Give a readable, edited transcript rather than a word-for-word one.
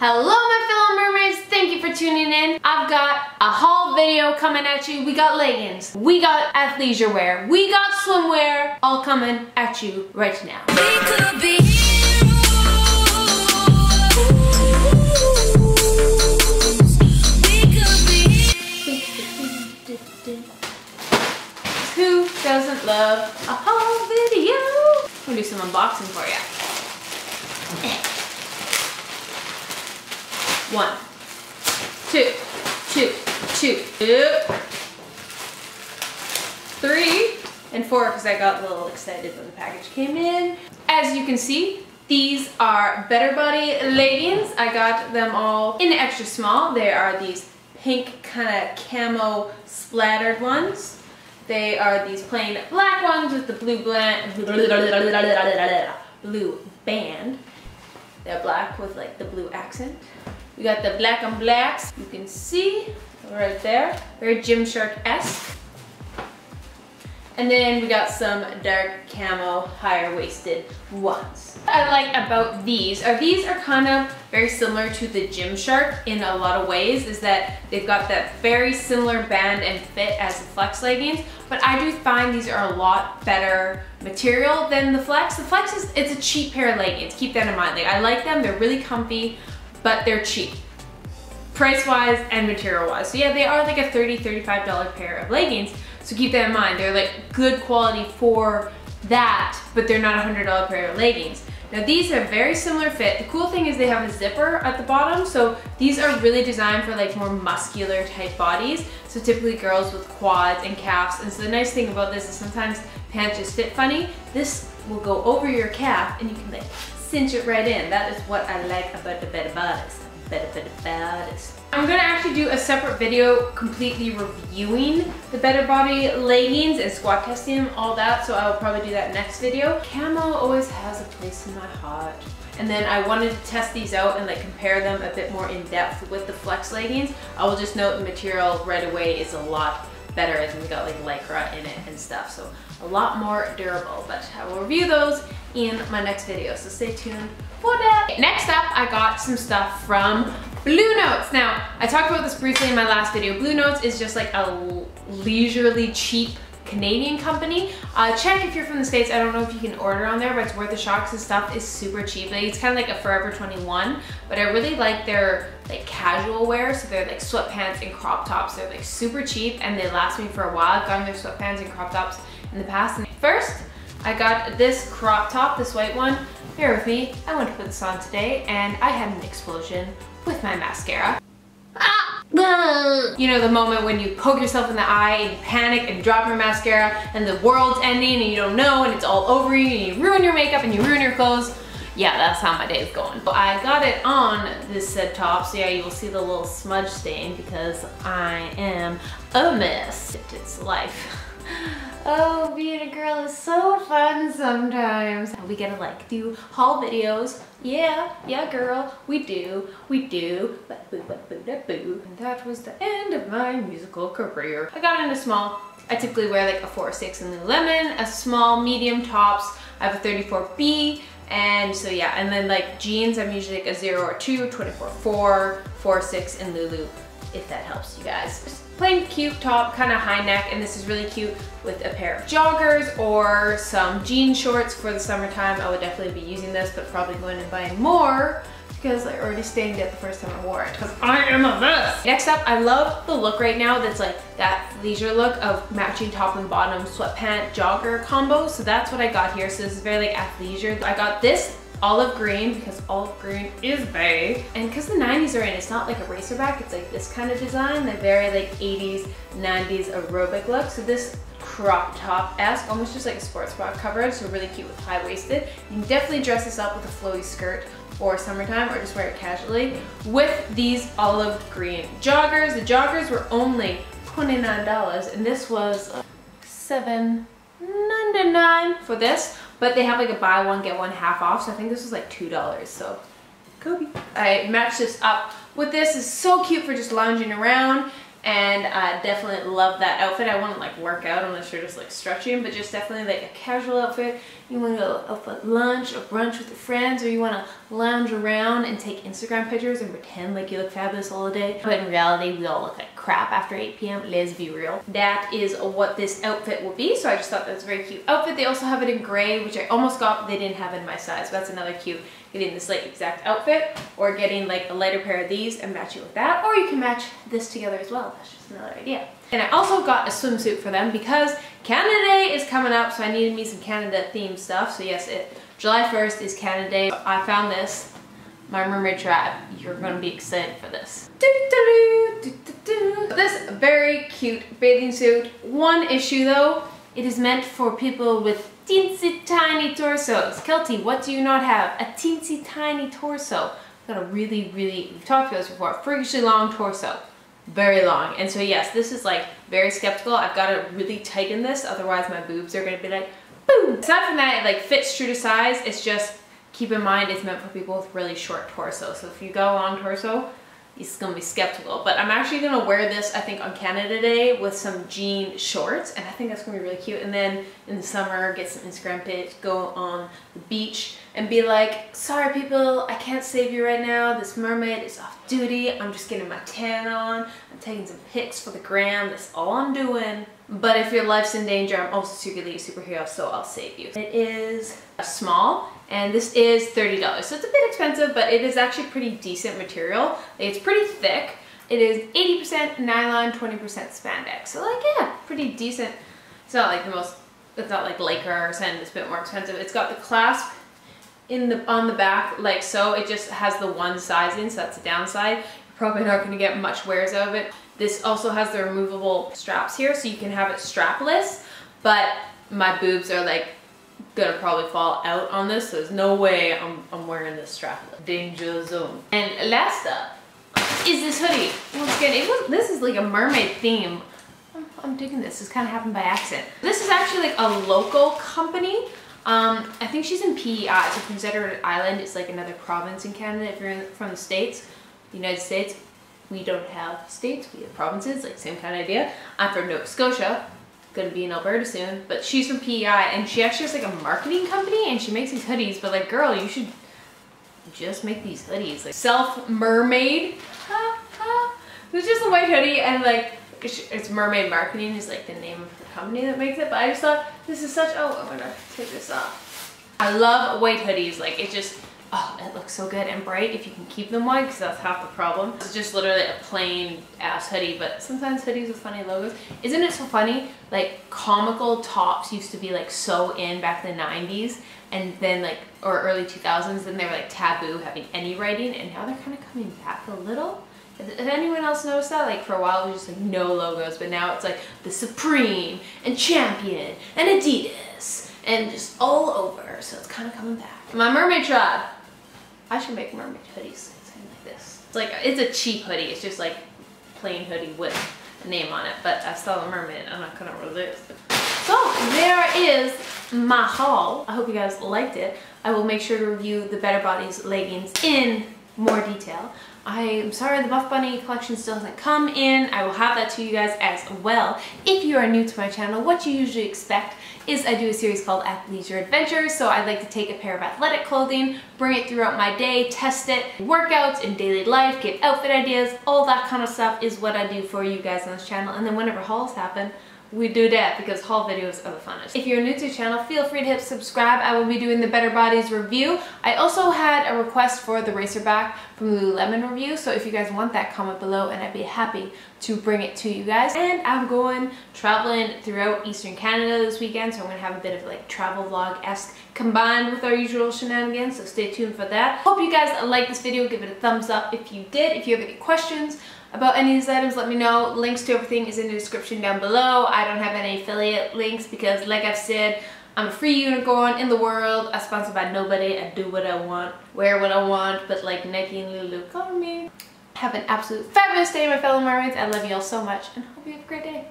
Hello my fellow mermaids, thank you for tuning in. I've got a haul video coming at you. We got leggings, we got athleisure wear, we got swimwear, all coming at you right now. We could be heroes. We could be heroes. Who doesn't love a haul video? I'm gonna do some unboxing for you. 1, 2, 2, 2, 3, and 4 because I got a little excited when the package came in. As you can see, these are Better Body leggings. I got them all in extra small. They are these pink kind of camo splattered ones. They are these plain black ones with the blue band. They're black with like the blue accent. We got the black on blacks. You can see right there. Very Gymshark-esque. And then we got some dark camo higher-waisted ones. What I like about these are kind of very similar to the Gymshark in a lot of ways, is that they've got that very similar band and fit as the Flex leggings, but I do find these are a lot better material than the Flex. The Flex is, it's a cheap pair of leggings, keep that in mind. Like, I like them, they're really comfy, but they're cheap, price-wise and material-wise. So yeah, they are like a $30, $35 pair of leggings, so keep that in mind. They're like good quality for that, but they're not a $100 pair of leggings. Now these have very similar fit. The cool thing is they have a zipper at the bottom, so these are really designed for like more muscular type bodies, so typically girls with quads and calves. And so the nice thing about this is sometimes pants just fit funny. This will go over your calf and you can like cinch it right in. That is what I like about the Better Bodies. I'm gonna actually do a separate video completely reviewing the Better Body leggings and squat testing them, all that, so I will probably do that next video. Camo always has a place in my heart. And then I wanted to test these out and like compare them a bit more in depth with the Flex leggings. I will just note the material right away is a lot better, and we got like lycra in it and stuff, so a lot more durable, but I will review those in my next video, so stay tuned for that. Next up, I got some stuff from Bluenotes. Now, I talked about this briefly in my last video. Bluenotes is just like a leisurely cheap Canadian company. Check if you're from the States. I don't know if you can order on there, but it's worth a shot because the stuff is super cheap. Like, it's kind of like a Forever 21, but I really like their like casual wear. So they're like sweatpants and crop tops. They're like super cheap and they last me for a while. I've gotten their sweatpants and crop tops in the past. And first, I got this crop top, this white one. Bear with me, I went to put this on today and I had an explosion with my mascara. You know the moment when you poke yourself in the eye and you panic and drop your mascara and the world's ending and you don't know and it's all over you and you ruin your makeup and you ruin your clothes? Yeah, that's how my day is going. But I got it on this said top, so yeah, you will see the little smudge stain because I am a mess. It's life. Oh, being a girl is so fun sometimes. We get to like do haul videos. Yeah, yeah girl, we do. And that was the end of my musical career. I got in a small. I typically wear like a 4 or 6 in Lululemon, a small, medium tops. I have a 34B, and so yeah, and then like jeans, I'm usually like a 0 or 2, 24-4, 4-6 in Lulu, if that helps you guys. Just plain cute top, kind of high neck, and this is really cute with a pair of joggers or some jean shorts for the summertime. I would definitely be using this, but probably going and buying more because I already stained it the first time I wore it because I am a mess. Next up, I love the look right now that's like that leisure look of matching top and bottom sweatpant jogger combo. So that's what I got here. So this is very like athleisure. I got this olive green because olive green is bae, and because the 90s are in, it's not like a racerback, it's like this kind of design, the very like 80s 90s aerobic look. So this crop top-esque, almost just like a sports bra covered, so really cute with high-waisted. You can definitely dress this up with a flowy skirt for summertime or just wear it casually with these olive green joggers. The joggers were only $29 and this was $7.99 for this, but they have like a buy one get one half off, so I think this was like $2, so Kobe. I matched this up with this. It's so cute for just lounging around and I definitely love that outfit. I want to like work out unless you're just like stretching, but just definitely like a casual outfit. You want to go out for lunch or brunch with your friends, or you want to lounge around and take Instagram pictures and pretend like you look fabulous all day. But in reality, we all look like crap after 8 p.m. Let's be real. That is what this outfit will be. So I just thought that's a very cute outfit. They also have it in gray, which I almost got, but they didn't have it in my size. But that's another cute, getting this like exact outfit, or getting like a lighter pair of these and match it with that. Or you can match this together as well. That's just another idea. And I also got a swimsuit for them because Canada Day is coming up, so I needed me some Canada themed stuff. So yes, July 1st is Canada Day. So I found this, my mermaid tribe. You're gonna be excited for this. This very cute bathing suit. One issue though, it is meant for people with teensy tiny torsos. Kelty, what do you not have? A teensy tiny torso. I've got a really, we've talked about this before, freakishly long torso. Very long. And so yes, this is like very skeptical. I've got to really tighten this, otherwise my boobs are going to be like boom. Aside from that, it like fits true to size. It's just, keep in mind, it's meant for people with really short torso. So if you got a long torso, it's going to be skeptical. But I'm actually going to wear this, I think, on Canada Day with some jean shorts. And I think that's going to be really cute. And then in the summer, get some Instagram pics, go on the beach and be like, sorry people, I can't save you right now. This mermaid is off duty. I'm just getting my tan on. I'm taking some pics for the gram. That's all I'm doing. But if your life's in danger, I'm also secretly a superhero, so I'll save you. It is a small, and this is $30. So it's a bit expensive, but it is actually pretty decent material. It's pretty thick. It is 80% nylon, 20% spandex. So like, yeah, pretty decent. It's not like the most, it's not like Lakers, and it's a bit more expensive. It's got the clasp in the, on the back, like so. It just has the one size in, so that's the downside. Probably not going to get much wears out of it. This also has the removable straps here, so you can have it strapless, but my boobs are like gonna probably fall out on this, so there's no way I'm wearing this strapless. Danger zone. And last up is this hoodie. Once again, this is like a mermaid theme. I'm digging this. This kind of happened by accident. This is actually like a local company. I think she's in PEI, so Considerate Island is like another province in Canada if you're from the States. The United States, we don't have states, we have provinces, like same kind of idea. I'm from Nova Scotia, gonna be in Alberta soon, but she's from PEI, and she actually has like a marketing company, and she makes these hoodies, but like, girl, you should just make these hoodies. Like, self-mermaid, it's just a white hoodie, and like, it's Mermaid Marketing is like the name of the company that makes it, but I just thought, this is such, oh, I'm gonna take this off. I love white hoodies, like it just, oh, it looks so good and bright if you can keep them white, because that's half the problem. It's just literally a plain ass hoodie, but sometimes hoodies with funny logos. Isn't it so funny? Like comical tops used to be like so in back in the 90s, and then like, or early 2000s, and they were like taboo having any writing, and now they're kind of coming back a little. Has anyone else noticed that? Like for a while it was just like no logos, but now it's like the Supreme and Champion and Adidas and just all over. So it's kind of coming back. My mermaid tribe. I should make mermaid hoodies, something like this. It's like, it's a cheap hoodie. It's just like plain hoodie with a name on it, but I saw the mermaid. I'm not gonna resist. So there is my haul. I hope you guys liked it. I will make sure to review the Better Body's leggings in more detail. I am sorry the Buff Bunny collection still hasn't come in. I will have that to you guys as well. If you are new to my channel, what you usually expect is I do a series called Athleisure Adventures. So I like to take a pair of athletic clothing, bring it throughout my day, test it, workouts in daily life, get outfit ideas, all that kind of stuff is what I do for you guys on this channel. And then whenever hauls happen, we do that because haul videos are the funnest. If you're new to the channel, feel free to hit subscribe. I will be doing the Better Bodies review. I also had a request for the racerback from Lululemon review, so if you guys want that, comment below and I'd be happy to bring it to you guys. And I'm going traveling throughout Eastern Canada this weekend, so I'm gonna have a bit of like travel vlog-esque combined with our usual shenanigans, so stay tuned for that. Hope you guys like this video. Give it a thumbs up if you did. If you have any questions about any of these items, let me know. Links to everything is in the description down below. I don't have any affiliate links because, like I've said, I'm a free unicorn in the world. I'm sponsored by nobody. I do what I want, wear what I want, but like Nike and Lulu, call me. Have an absolute fabulous day, my fellow mermaids. I love you all so much and hope you have a great day.